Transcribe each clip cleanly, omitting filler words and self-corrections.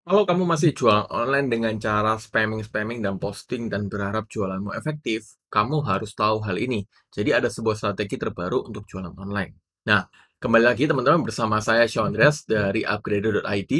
Kalau kamu masih jualan online dengan cara spamming-spamming dan posting dan berharap jualanmu efektif, kamu harus tahu hal ini. Jadi ada sebuah strategi terbaru untuk jualan online. Nah, kembali lagi teman-teman bersama saya Shaun Andreas dari Upgraded.id,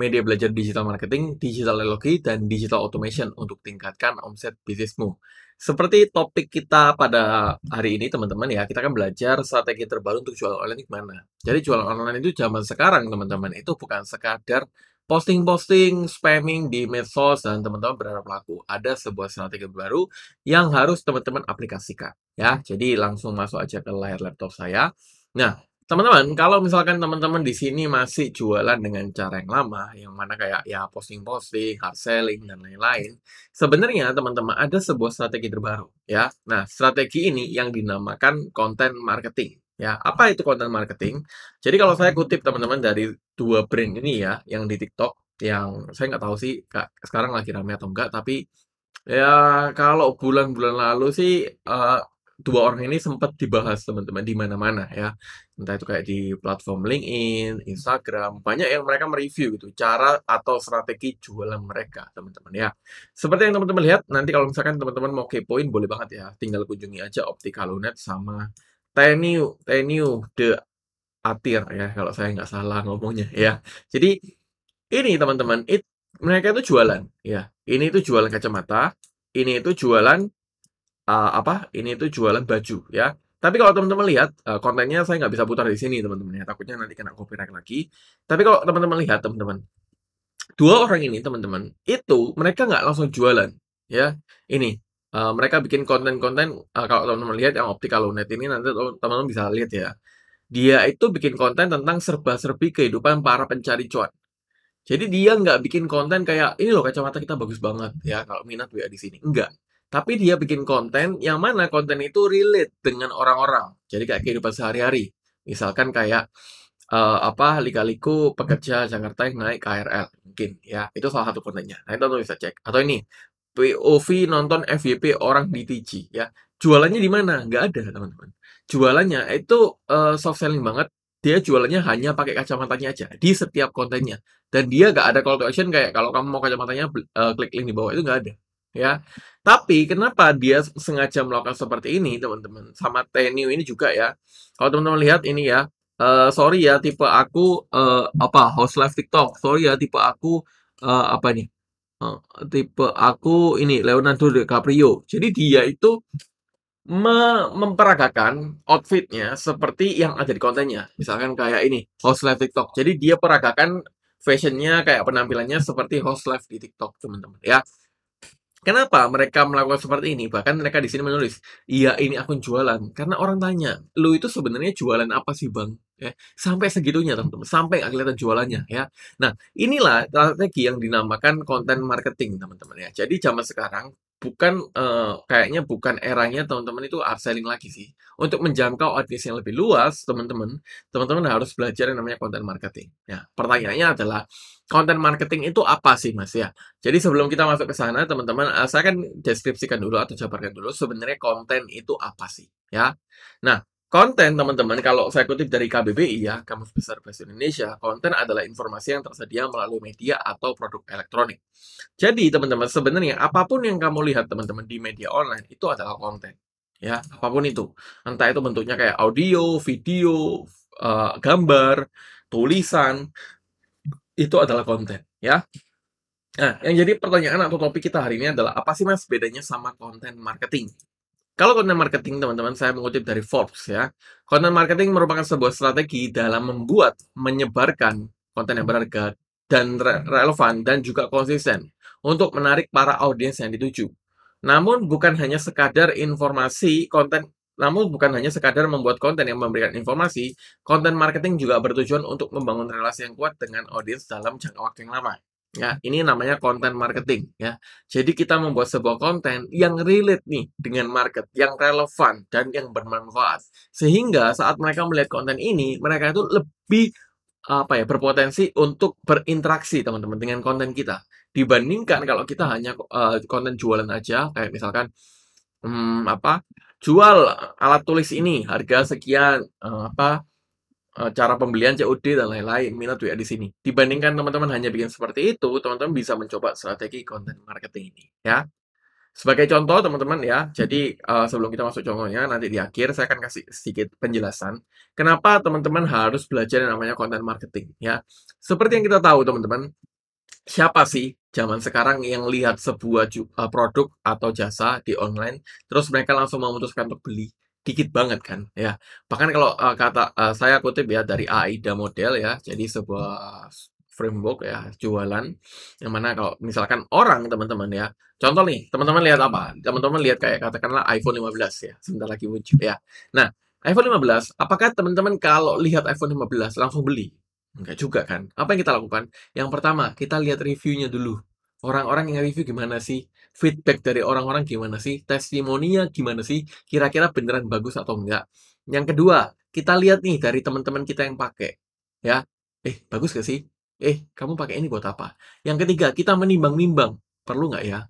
media belajar digital marketing, digital teknologi, dan digital automation untuk tingkatkan omset bisnismu. Seperti topik kita pada hari ini teman-teman ya, kita akan belajar strategi terbaru untuk jualan online gimana. Jadi jualan online itu zaman sekarang teman-teman, itu bukan sekadar posting-posting, spamming di medsos, dan teman-teman berharap laku. Ada sebuah strategi baru yang harus teman-teman aplikasikan. Ya, jadi langsung masuk aja ke layar laptop saya. Nah, teman-teman, kalau misalkan teman-teman di sini masih jualan dengan cara yang lama, yang mana kayak ya posting-posting, hard selling, dan lain-lain, sebenarnya teman-teman ada sebuah strategi terbaru. Ya, nah strategi ini yang dinamakan content marketing. Ya, apa itu konten marketing? Jadi kalau saya kutip teman-teman dari dua brand ini ya, yang di TikTok, yang saya nggak tahu sih sekarang lagi rame atau enggak, tapi ya kalau bulan-bulan lalu sih dua orang ini sempat dibahas teman-teman di mana-mana ya. Entah itu kayak di platform LinkedIn, Instagram, banyak yang mereka mereview gitu cara atau strategi jualan mereka teman-teman ya. Seperti yang teman-teman lihat, nanti kalau misalkan teman-teman mau kepoin boleh banget ya, tinggal kunjungi aja Optical Unet sama Teniu The Attire ya, kalau saya nggak salah ngomongnya ya. Jadi ini teman-teman, mereka itu jualan ya. Ini itu jualan kacamata, ini itu jualan ini itu jualan baju ya. Tapi kalau teman-teman lihat kontennya saya nggak bisa putar di sini teman-teman ya, takutnya nanti kena copyright lagi. Tapi kalau teman-teman lihat teman-teman, dua orang ini teman-teman, itu mereka nggak langsung jualan ya. Ini mereka bikin konten-konten, kalau teman-teman lihat yang Optical Unet ini nanti teman-teman bisa lihat ya. Dia itu bikin konten tentang serba-serbi kehidupan para pencari cuan. Jadi dia nggak bikin konten kayak, ini loh kacamata kita bagus banget ya, kalau minat WA di sini. Enggak. Tapi dia bikin konten yang mana konten itu relate dengan orang-orang. Jadi kayak kehidupan sehari-hari. Misalkan kayak, lika-liku pekerja Jakarta yang naik KRL. Mungkin ya, itu salah satu kontennya. Nah, itu teman-teman bisa cek. Atau ini. POV nonton FYP orang di TG ya. Jualannya di mana? Nggak ada teman-teman. Jualannya itu soft selling banget. Dia jualannya hanya pakai kacamatanya aja di setiap kontennya. Dan dia nggak ada call to action kayak kalau kamu mau kacamatanya klik link di bawah, itu nggak ada ya. Tapi kenapa dia sengaja melakukan seperti ini teman-teman? Sama Teniu ini juga ya. Kalau teman-teman lihat ini ya, sorry ya tipe aku host live TikTok. Sorry ya tipe aku tipe aku ini Leonardo DiCaprio. Jadi dia itu memperagakan outfitnya seperti yang ada di kontennya. Misalkan kayak ini, host live TikTok. Jadi dia peragakan fashionnya kayak penampilannya seperti host live di TikTok, teman-teman ya. Kenapa mereka melakukan seperti ini? Bahkan mereka di sini menulis, "Iya, ini akun jualan." Karena orang tanya, "Lu itu sebenarnya jualan apa sih, Bang?" Ya, sampai segitunya teman-teman, sampai nggak kelihatan jualannya ya. Nah, inilah strategi yang dinamakan konten marketing teman-teman ya. Jadi zaman sekarang bukan eranya teman-teman itu upselling lagi sih. Untuk menjangkau audiens yang lebih luas teman-teman harus belajar yang namanya konten marketing. Ya, pertanyaannya adalah konten marketing itu apa sih Mas ya? Jadi sebelum kita masuk ke sana teman-teman, saya akan deskripsikan dulu atau jabarkan dulu sebenarnya konten itu apa sih ya. Nah, konten teman-teman, kalau saya kutip dari KBBI ya, Kamus Besar Bahasa Indonesia, konten adalah informasi yang tersedia melalui media atau produk elektronik. Jadi teman-teman, sebenarnya apapun yang kamu lihat teman-teman di media online itu adalah konten. Ya, apapun itu. Entah itu bentuknya kayak audio, video, gambar, tulisan, itu adalah konten ya. Nah, yang jadi pertanyaan atau topik kita hari ini adalah apa sih Mas bedanya sama konten marketing? Kalau konten marketing, teman-teman, saya mengutip dari Forbes ya. Konten marketing merupakan sebuah strategi dalam membuat, menyebarkan konten yang berharga dan relevan dan juga konsisten untuk menarik para audiens yang dituju. Namun bukan hanya sekadar membuat konten yang memberikan informasi, konten marketing juga bertujuan untuk membangun relasi yang kuat dengan audiens dalam jangka waktu yang lama. Ya, ini namanya konten marketing ya. Jadi kita membuat sebuah konten yang relate nih dengan market, yang relevan dan yang bermanfaat. Sehingga saat mereka melihat konten ini, mereka itu lebih berpotensi untuk berinteraksi teman-teman dengan konten kita. Dibandingkan kalau kita hanya konten jualan aja, kayak misalkan jual alat tulis ini harga sekian cara pembelian, COD, dan lain-lain, minat WA di sini. Dibandingkan teman-teman hanya bikin seperti itu, teman-teman bisa mencoba strategi konten marketing ini, ya. Sebagai contoh, teman-teman, ya, jadi sebelum kita masuk contohnya, nanti di akhir saya akan kasih sedikit penjelasan kenapa teman-teman harus belajar yang namanya konten marketing, ya. Seperti yang kita tahu, teman-teman, siapa sih zaman sekarang yang lihat sebuah produk atau jasa di online, terus mereka langsung memutuskan untuk beli? Dikit banget kan, ya. Bahkan kalau saya kutip ya dari AIDA model ya, jadi sebuah framework ya, jualan yang mana kalau misalkan orang teman-teman ya, contoh nih, teman-teman lihat apa? Teman-teman lihat kayak katakanlah iPhone 15 ya, sebentar lagi muncul ya. Nah, iPhone 15, apakah teman-teman kalau lihat iPhone 15 langsung beli? Enggak juga kan. Apa yang kita lakukan? Yang pertama, kita lihat reviewnya dulu. Orang-orang yang review gimana sih? Feedback dari orang-orang gimana sih? Testimoninya gimana sih? Kira-kira beneran bagus atau enggak? Yang kedua, kita lihat nih dari teman-teman kita yang pakai. Ya, bagus gak sih? Kamu pakai ini buat apa? Yang ketiga, kita menimbang-nimbang. Perlu nggak ya?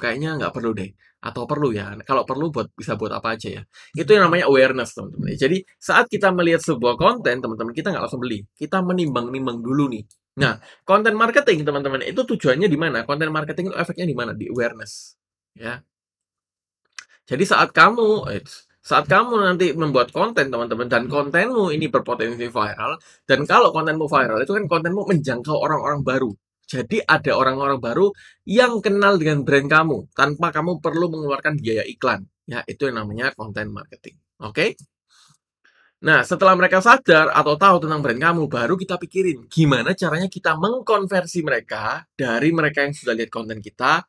Kayaknya nggak perlu deh. Atau perlu ya? Kalau perlu bisa buat apa aja ya? Itu yang namanya awareness, teman-teman. Jadi, saat kita melihat sebuah konten, teman-teman, kita nggak langsung beli. Kita menimbang-nimbang dulu nih. Nah, konten marketing, teman-teman, itu tujuannya di mana? Konten marketing itu efeknya di mana? Di awareness, ya. Jadi saat kamu nanti membuat konten, teman-teman, dan kontenmu ini berpotensi viral, dan kalau kontenmu viral, itu kan kontenmu menjangkau orang-orang baru. Jadi ada orang-orang baru yang kenal dengan brand kamu, tanpa kamu perlu mengeluarkan biaya iklan. Ya, itu yang namanya konten marketing. Oke? Nah, setelah mereka sadar atau tahu tentang brand kamu, baru kita pikirin gimana caranya kita mengkonversi mereka dari mereka yang sudah lihat konten kita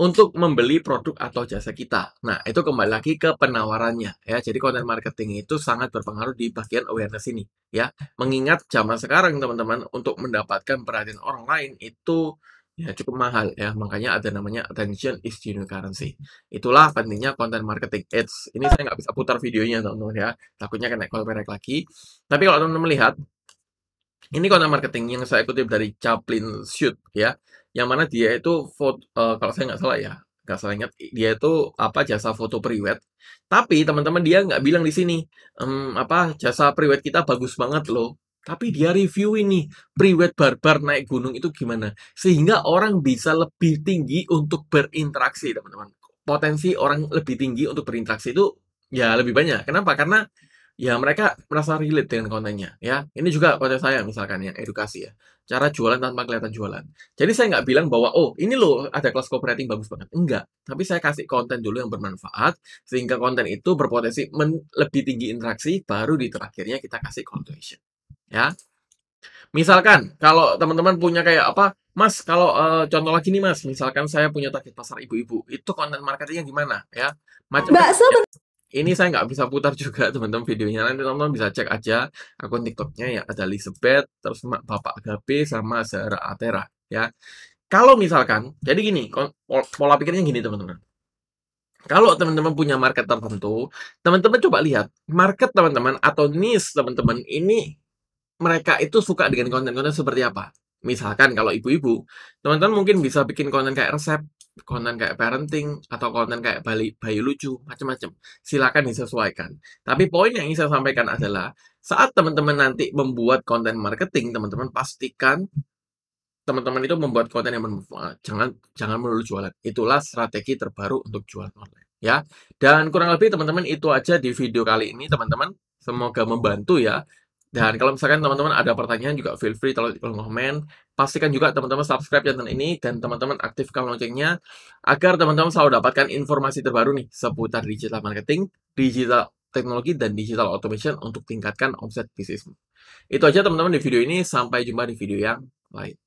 untuk membeli produk atau jasa kita. Nah, itu kembali lagi ke penawarannya ya. Jadi konten marketing itu sangat berpengaruh di bagian awareness ini ya. Mengingat zaman sekarang teman-teman untuk mendapatkan perhatian orang lain itu ya cukup mahal ya, makanya ada namanya attention is the new currency. Itulah pentingnya konten marketing ads. Ini saya nggak bisa putar videonya teman-teman ya, takutnya kena copyright lagi. Tapi kalau teman-teman lihat, ini konten marketing yang saya kutip dari Chaplin Shoot ya, yang mana dia itu foto, kalau saya nggak salah ya, nggak salah ingat, dia itu jasa foto priwet. Tapi teman-teman dia nggak bilang di sini jasa priwet kita bagus banget loh. Tapi dia review ini, priwet barbar naik gunung itu gimana? Sehingga orang bisa lebih tinggi untuk berinteraksi, teman-teman. Potensi orang lebih tinggi untuk berinteraksi itu ya lebih banyak. Kenapa? Karena ya mereka merasa relate dengan kontennya. Ya, ini juga konten saya misalkan yang edukasi ya. Cara jualan tanpa kelihatan jualan. Jadi saya nggak bilang bahwa, oh ini loh ada kelas copywriting bagus banget. Enggak. Tapi saya kasih konten dulu yang bermanfaat. Sehingga konten itu berpotensi lebih tinggi interaksi. Baru di terakhirnya kita kasih call to action. Ya, misalkan kalau teman-teman punya kayak apa, Mas, kalau contoh lagi nih Mas, misalkan saya punya target pasar ibu-ibu, itu konten marketingnya gimana ya? Ini saya nggak bisa putar juga teman-teman videonya, nanti teman-teman bisa cek aja akun TikToknya ya, ada Elizabeth, terus Bapak Gabi sama Zara Atera ya. Kalau misalkan, jadi gini, pola pikirnya gini teman-teman. Kalau teman-teman punya market tertentu, teman-teman coba lihat market teman-teman atau niche teman-teman ini. Mereka itu suka dengan konten-konten seperti apa? Misalkan kalau ibu-ibu, teman-teman mungkin bisa bikin konten kayak resep, konten kayak parenting, atau konten kayak bayi lucu, macam-macam. Silakan disesuaikan. Tapi poin yang ingin saya sampaikan adalah, saat teman-teman nanti membuat konten marketing, teman-teman pastikan teman-teman itu membuat konten yang bermanfaat. Jangan melulu jualan. Itulah strategi terbaru untuk jualan online. Ya. Dan kurang lebih teman-teman itu aja di video kali ini teman-teman. Semoga membantu ya. Dan kalau misalkan teman-teman ada pertanyaan juga feel free kalau di kolom komen. Pastikan juga teman-teman subscribe channel ini dan teman-teman aktifkan loncengnya agar teman-teman selalu dapatkan informasi terbaru nih seputar digital marketing, digital teknologi, dan digital automation untuk tingkatkan omset bisnismu. Itu aja teman-teman di video ini. Sampai jumpa di video yang lain.